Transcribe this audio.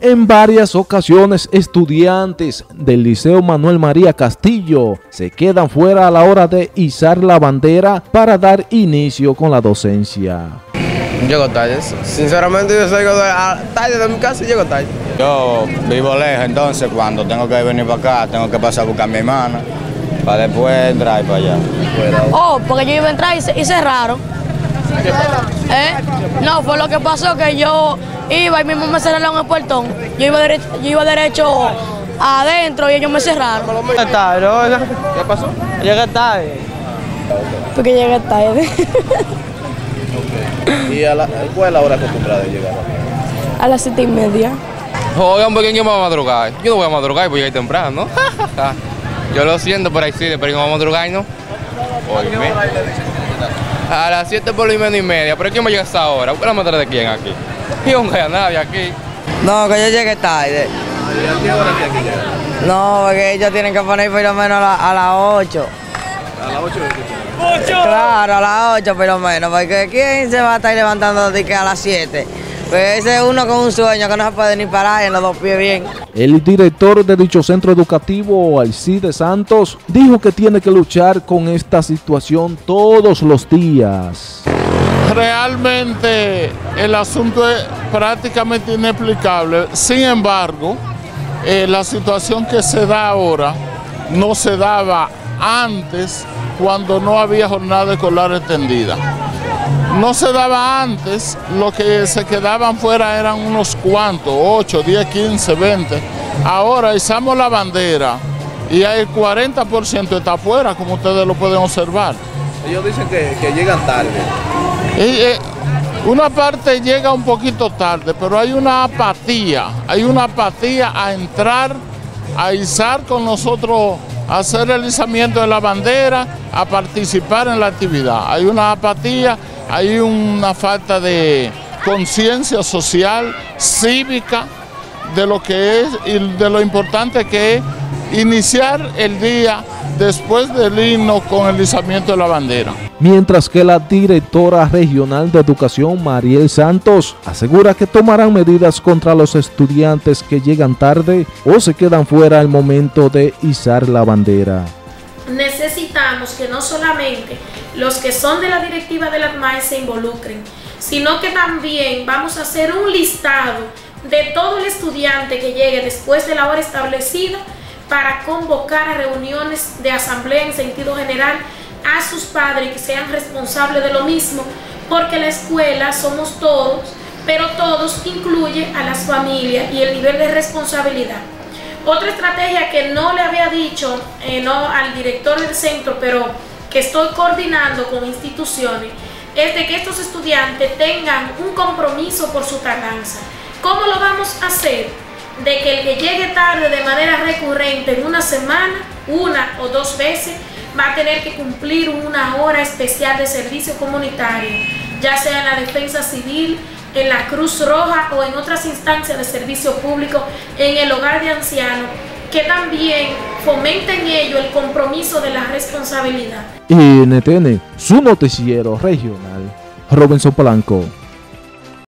En varias ocasiones, estudiantes del Liceo Manuel María Castillo se quedan fuera a la hora de izar la bandera para dar inicio con la docencia. Llego tarde, sinceramente yo salgo tarde de mi casa y llego tarde. Yo vivo lejos, entonces cuando tengo que venir para acá, tengo que pasar a buscar a mi hermana para después entrar para allá. Oh, porque yo iba a entrar y cerraron. No, fue lo que pasó, que yo iba y mismo me cerraron el portón. Yo iba derecho adentro y ellos me cerraron. ¿Qué pasó? Llegué tarde. Porque llegué tarde. Okay. ¿Y cuál es la hora acostumbrada de llegar? A las 7:30. Oigan, ¿por qué yo me voy a madrugar? Yo no voy a madrugar porque llegué temprano, ¿no? Yo lo siento por ahí, sí, pero yo no voy a madrugar, ¿no? Oye, a las 7 por lo menos y media, pero ¿quién me llega a esa hora? ¿Voy a matar de quién aquí? Yo no a nadie aquí. No, que yo llegué tarde. ¿A qué hora que aquí llegan? No, porque ellos tienen que poner por lo menos a las 8. ¿A las 8 de qué? Claro, a las 8 por lo menos, porque ¿quién se va a estar levantando de que a las 7? Pues ese es uno con un sueño que no se puede ni parar en los dos pies bien. El director de dicho centro educativo, Alcide Santos, dijo que tiene que luchar con esta situación todos los días. Realmente el asunto es prácticamente inexplicable. Sin embargo, la situación que se da ahora no se daba antes, cuando no había jornada escolar extendida. No se daba antes, lo que se quedaban fuera eran unos cuantos, 8, 10, 15, 20. Ahora izamos la bandera y el 40% está fuera, como ustedes lo pueden observar. Ellos dicen que llegan tarde. Una parte llega un poquito tarde, pero hay una apatía a entrar, a izar con nosotros, a hacer el izamiento de la bandera, a participar en la actividad. Hay una apatía, hay una falta de conciencia social, cívica, de lo que es y de lo importante que es iniciar el día después del himno con el izamiento de la bandera. Mientras que la directora regional de educación, Mariel Santos, asegura que tomarán medidas contra los estudiantes que llegan tarde o se quedan fuera al momento de izar la bandera. Necesitamos que no solamente los que son de la directiva de la ANMAE se involucren, sino que también vamos a hacer un listado de todo el estudiante que llegue después de la hora establecida para convocar a reuniones de asamblea en sentido general a sus padres que sean responsables de lo mismo, porque la escuela somos todos, pero todos incluye a las familias y el nivel de responsabilidad. Otra estrategia que no le había dicho no al director del centro, pero que estoy coordinando con instituciones, es de que estos estudiantes tengan un compromiso por su tardanza. ¿Cómo lo vamos a hacer? De que el que llegue tarde de manera recurrente en una semana, una o dos veces, va a tener que cumplir una hora especial de servicio comunitario, ya sea en la defensa civil, en la Cruz Roja o en otras instancias de servicio público, en el hogar de ancianos, que también fomenten ello el compromiso de la responsabilidad. Y NTN, su noticiero regional, Robinson Polanco.